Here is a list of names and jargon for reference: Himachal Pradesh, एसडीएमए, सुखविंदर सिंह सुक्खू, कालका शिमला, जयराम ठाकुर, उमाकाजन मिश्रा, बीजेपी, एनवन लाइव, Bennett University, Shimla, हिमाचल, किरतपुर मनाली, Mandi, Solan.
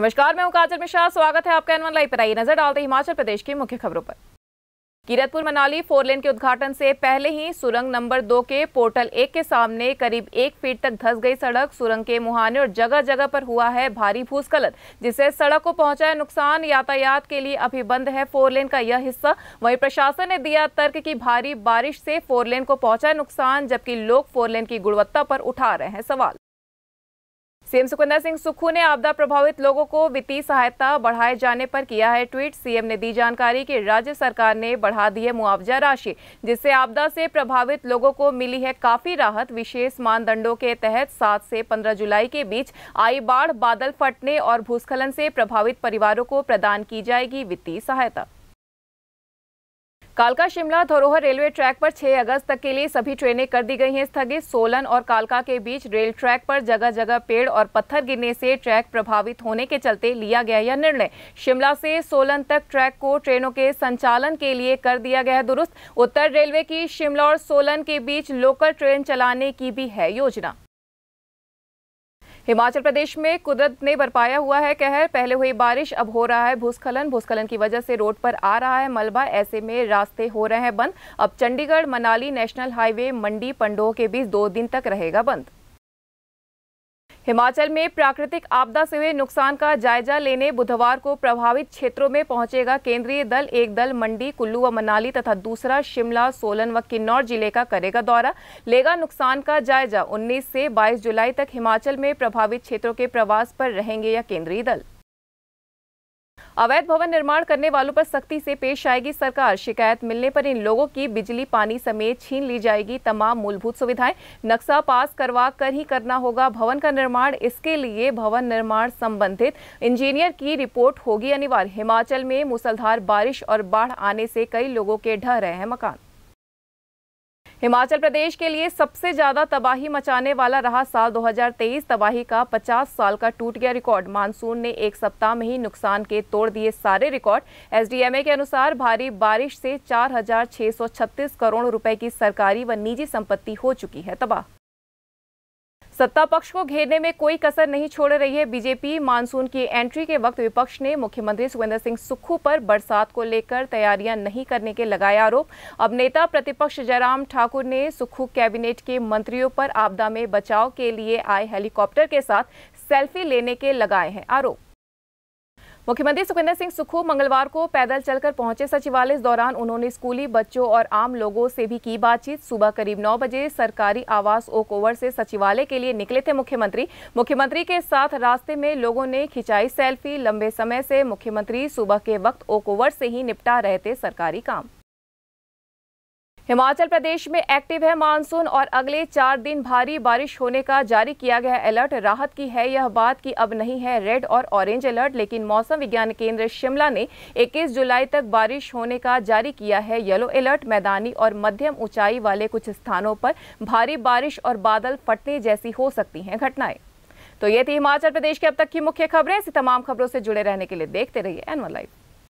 नमस्कार, मैं उमाकाजन मिश्रा, स्वागत है आपका एनवन लाइव पर। आइए नजर डालते हैं हिमाचल प्रदेश की मुख्य खबरों पर। किरतपुर मनाली फोरलेन के उद्घाटन से पहले ही सुरंग नंबर 2 के पोर्टल 1 के सामने करीब 1 फीट तक धंस गई सड़क। सुरंग के मुहाने और जगह जगह पर हुआ है भारी भूस्खलन, जिससे सड़क को पहुंचा है नुकसान। यातायात के लिए अभी बंद है फोरलेन का यह हिस्सा। वहीं प्रशासन ने दिया तर्क कि भारी बारिश से फोरलेन को पहुंचा है नुकसान, जबकि लोग फोरलेन की गुणवत्ता पर उठा रहे हैं सवाल। सीएम सुखविंदर सिंह सुक्खू ने आपदा प्रभावित लोगों को वित्तीय सहायता बढ़ाए जाने पर किया है ट्वीट। सीएम ने दी जानकारी कि राज्य सरकार ने बढ़ा दी है मुआवजा राशि, जिससे आपदा से प्रभावित लोगों को मिली है काफी राहत। विशेष मानदंडों के तहत 7 से 15 जुलाई के बीच आई बाढ़, बादल फटने और भूस्खलन से प्रभावित परिवारों को प्रदान की जाएगी वित्तीय सहायता। कालका शिमला धरोहर रेलवे ट्रैक पर 6 अगस्त तक के लिए सभी ट्रेनें कर दी गई हैं स्थगित। सोलन और कालका के बीच रेल ट्रैक पर जगह जगह पेड़ और पत्थर गिरने से ट्रैक प्रभावित होने के चलते लिया गया यह निर्णय। शिमला से सोलन तक ट्रैक को ट्रेनों के संचालन के लिए कर दिया गया है दुरुस्त। उत्तर रेलवे की शिमला और सोलन के बीच लोकल ट्रेन चलाने की भी है योजना। हिमाचल प्रदेश में कुदरत ने बरपाया हुआ है कहर। पहले हुई बारिश, अब हो रहा है भूस्खलन की वजह से रोड पर आ रहा है मलबा। ऐसे में रास्ते हो रहे हैं बंद। अब चंडीगढ़ मनाली नेशनल हाईवे मंडी पंडोह के बीच 2 दिन तक रहेगा बंद। हिमाचल में प्राकृतिक आपदा से हुए नुकसान का जायजा लेने बुधवार को प्रभावित क्षेत्रों में पहुंचेगा केंद्रीय दल। एक दल मंडी, कुल्लू व मनाली तथा दूसरा शिमला, सोलन व किन्नौर जिले का करेगा दौरा, लेगा नुकसान का जायजा। 19 से 22 जुलाई तक हिमाचल में प्रभावित क्षेत्रों के प्रवास पर रहेंगे यह केंद्रीय दल। अवैध भवन निर्माण करने वालों पर सख्ती से पेश आएगी सरकार। शिकायत मिलने पर इन लोगों की बिजली, पानी समेत छीन ली जाएगी तमाम मूलभूत सुविधाएं। नक्शा पास करवा कर ही करना होगा भवन का निर्माण। इसके लिए भवन निर्माण संबंधित इंजीनियर की रिपोर्ट होगी अनिवार्य। हिमाचल में मूसलधार बारिश और बाढ़ आने से कई लोगों के ढह रहे हैं मकान। हिमाचल प्रदेश के लिए सबसे ज्यादा तबाही मचाने वाला रहा साल 2023। तबाही का 50 साल का टूट गया रिकॉर्ड। मानसून ने एक सप्ताह में ही नुकसान के तोड़ दिए सारे रिकॉर्ड। एसडीएमए के अनुसार भारी बारिश से 4,636 करोड़ रुपए की सरकारी व निजी संपत्ति हो चुकी है तबाह। सत्ता पक्ष को घेरने में कोई कसर नहीं छोड़ रही है बीजेपी। मानसून की एंट्री के वक्त विपक्ष ने मुख्यमंत्री सुखविंदर सिंह सुक्खू पर बरसात को लेकर तैयारियां नहीं करने के लगाए आरोप। अब नेता प्रतिपक्ष जयराम ठाकुर ने सुक्खू कैबिनेट के मंत्रियों पर आपदा में बचाव के लिए आए हेलीकॉप्टर के साथ सेल्फी लेने के लगाए हैं आरोप। मुख्यमंत्री सुखविंदर सिंह सुक्खू मंगलवार को पैदल चलकर पहुंचे सचिवालय। इस दौरान उन्होंने स्कूली बच्चों और आम लोगों से भी की बातचीत। सुबह करीब 9 बजे सरकारी आवास ओकओवर से सचिवालय के लिए निकले थे मुख्यमंत्री के साथ रास्ते में लोगों ने खिंचाई सेल्फी। लंबे समय से मुख्यमंत्री सुबह के वक्त ओकओवर से ही निपटा रहे थे सरकारी काम। हिमाचल प्रदेश में एक्टिव है मानसून और अगले 4 दिन भारी बारिश होने का जारी किया गया अलर्ट। राहत की है यह बात कि अब नहीं है रेड और ऑरेंज अलर्ट, लेकिन मौसम विज्ञान केंद्र शिमला ने 21 जुलाई तक बारिश होने का जारी किया है येलो अलर्ट। मैदानी और मध्यम ऊंचाई वाले कुछ स्थानों पर भारी बारिश और बादल फटने जैसी हो सकती हैं घटनाएं। तो ये थी हिमाचल प्रदेश की अब तक की मुख्य खबरें। ऐसी तमाम खबरों से जुड़े रहने के लिए देखते रहिए एनवन लाइव।